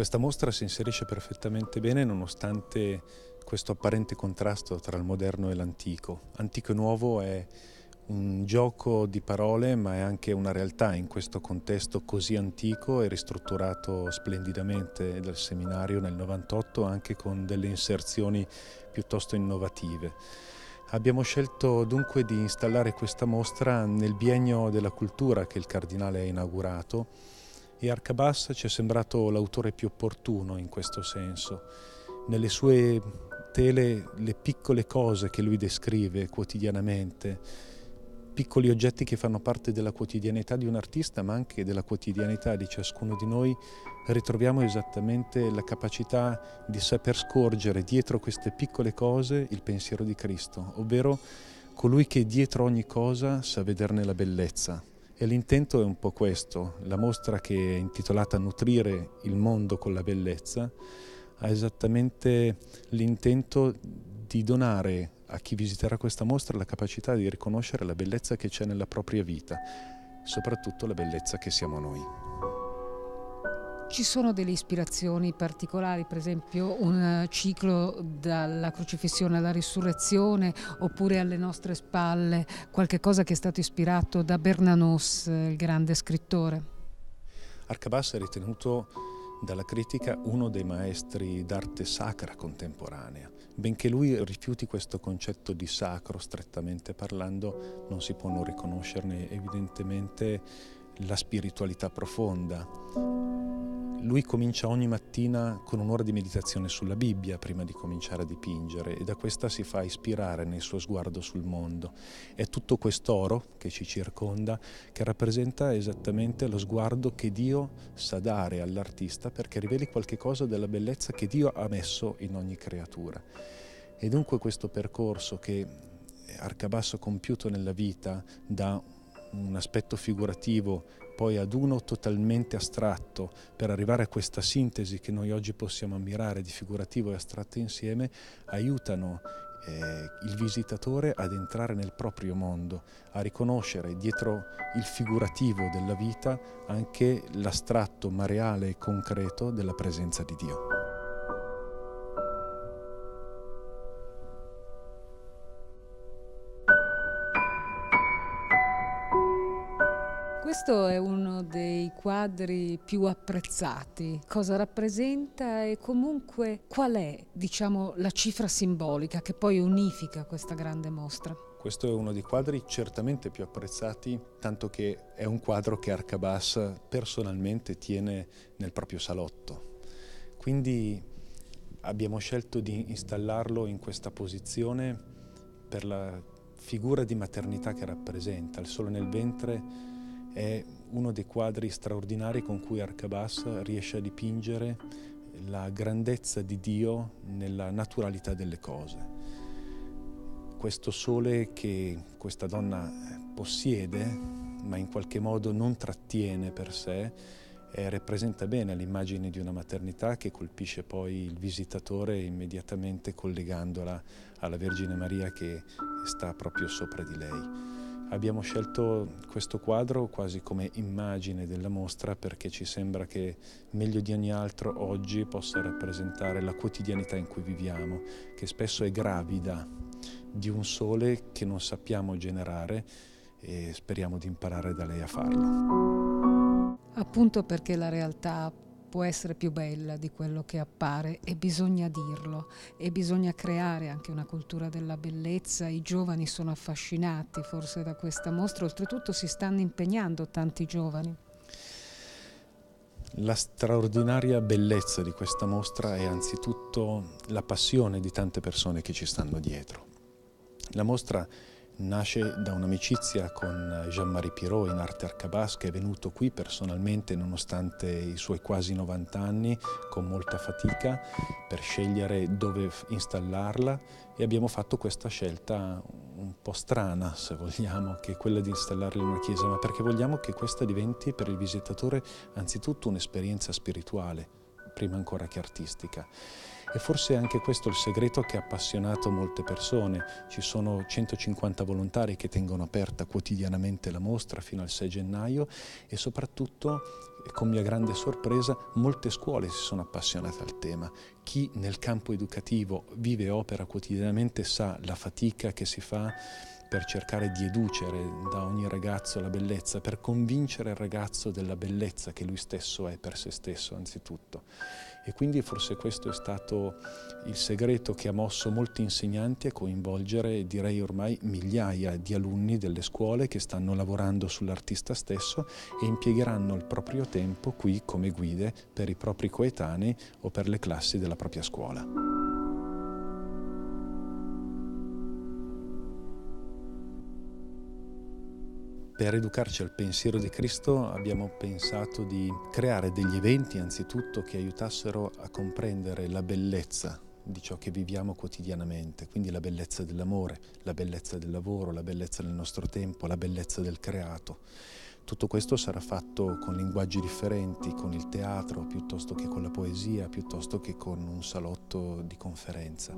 Questa mostra si inserisce perfettamente bene nonostante questo apparente contrasto tra il moderno e l'antico. Antico e nuovo è un gioco di parole, ma è anche una realtà in questo contesto così antico e ristrutturato splendidamente dal seminario nel 98, anche con delle inserzioni piuttosto innovative. Abbiamo scelto dunque di installare questa mostra nel biennio della cultura che il Cardinale ha inaugurato, e Arcabas ci è sembrato l'autore più opportuno in questo senso. Nelle sue tele le piccole cose che lui descrive quotidianamente, piccoli oggetti che fanno parte della quotidianità di un artista, ma anche della quotidianità di ciascuno di noi, ritroviamo esattamente la capacità di saper scorgere dietro queste piccole cose il pensiero di Cristo, ovvero colui che dietro ogni cosa sa vederne la bellezza. E l'intento è un po' questo. La mostra, che è intitolata Nutrire il mondo con la bellezza, ha esattamente l'intento di donare a chi visiterà questa mostra la capacità di riconoscere la bellezza che c'è nella propria vita, soprattutto la bellezza che siamo noi. Ci sono delle ispirazioni particolari, per esempio un ciclo dalla crocifissione alla risurrezione, oppure alle nostre spalle, qualche cosa che è stato ispirato da Bernanos, il grande scrittore? Arcabas è ritenuto dalla critica uno dei maestri d'arte sacra contemporanea. Benché lui rifiuti questo concetto di sacro, strettamente parlando, non si può non riconoscerne evidentemente la spiritualità profonda. Lui comincia ogni mattina con un'ora di meditazione sulla Bibbia prima di cominciare a dipingere, e da questa si fa ispirare nel suo sguardo sul mondo. È tutto quest'oro che ci circonda che rappresenta esattamente lo sguardo che Dio sa dare all'artista, perché riveli qualche cosa della bellezza che Dio ha messo in ogni creatura. E dunque questo percorso che Arcabas ha compiuto nella vita, da un aspetto figurativo poi ad uno totalmente astratto, per arrivare a questa sintesi che noi oggi possiamo ammirare di figurativo e astratto insieme, aiutano il visitatore ad entrare nel proprio mondo, a riconoscere dietro il figurativo della vita anche l'astratto, ma reale e concreto della presenza di Dio. Questo è uno dei quadri più apprezzati. Cosa rappresenta e comunque qual è, la cifra simbolica che poi unifica questa grande mostra? Questo è uno dei quadri certamente più apprezzati, tanto che è un quadro che Arcabas personalmente tiene nel proprio salotto. Quindi abbiamo scelto di installarlo in questa posizione per la figura di maternità che rappresenta. Il sole nel ventre è uno dei quadri straordinari con cui Arcabas riesce a dipingere la grandezza di Dio nella naturalità delle cose. Questo sole che questa donna possiede, ma in qualche modo non trattiene per sé, rappresenta bene l'immagine di una maternità che colpisce poi il visitatore immediatamente, collegandola alla Vergine Maria che sta proprio sopra di lei. Abbiamo scelto questo quadro quasi come immagine della mostra perché ci sembra che meglio di ogni altro oggi possa rappresentare la quotidianità in cui viviamo, che spesso è gravida di un sole che non sappiamo generare, e speriamo di imparare da lei a farlo. Appunto perché la realtà può essere più bella di quello che appare, e bisogna dirlo, e bisogna creare anche una cultura della bellezza. I giovani sono affascinati forse da questa mostra, oltretutto si stanno impegnando tanti giovani. La straordinaria bellezza di questa mostra è anzitutto la passione di tante persone che ci stanno dietro. La mostra nasce da un'amicizia con Jean-Marie Pirot, in arte Arcabas, che è venuto qui personalmente nonostante i suoi quasi 90 anni, con molta fatica, per scegliere dove installarla, e abbiamo fatto questa scelta un po' strana, se vogliamo, che è quella di installarla in una chiesa, ma perché vogliamo che questa diventi per il visitatore anzitutto un'esperienza spirituale, prima ancora che artistica. E forse anche questo è il segreto che ha appassionato molte persone. Ci sono 150 volontari che tengono aperta quotidianamente la mostra fino al 6 gennaio e soprattutto, con mia grande sorpresa, molte scuole si sono appassionate al tema. Chi nel campo educativo vive e opera quotidianamente sa la fatica che si fa per cercare di educare da ogni ragazzo la bellezza, per convincere il ragazzo della bellezza che lui stesso è per se stesso anzitutto. E quindi forse questo è stato il segreto che ha mosso molti insegnanti a coinvolgere, direi ormai, migliaia di alunni delle scuole che stanno lavorando sull'artista stesso e impiegheranno il proprio tempo qui come guide per i propri coetanei o per le classi della propria scuola. Per educarci al pensiero di Cristo abbiamo pensato di creare degli eventi anzitutto che aiutassero a comprendere la bellezza di ciò che viviamo quotidianamente, quindi la bellezza dell'amore, la bellezza del lavoro, la bellezza del nostro tempo, la bellezza del creato. Tutto questo sarà fatto con linguaggi differenti, con il teatro piuttosto che con la poesia, piuttosto che con un salotto di conferenza.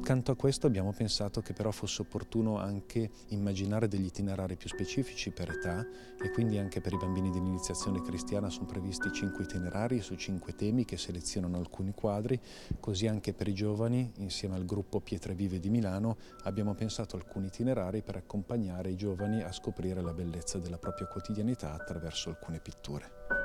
Accanto a questo abbiamo pensato che però fosse opportuno anche immaginare degli itinerari più specifici per età e quindi anche per i bambini dell'iniziazione cristiana sono previsti 5 itinerari su 5 temi che selezionano alcuni quadri, così anche per i giovani, insieme al gruppo Pietre Vive di Milano, abbiamo pensato alcuni itinerari per accompagnare i giovani a scoprire la bellezza della propria quotidianità attraverso alcune pitture.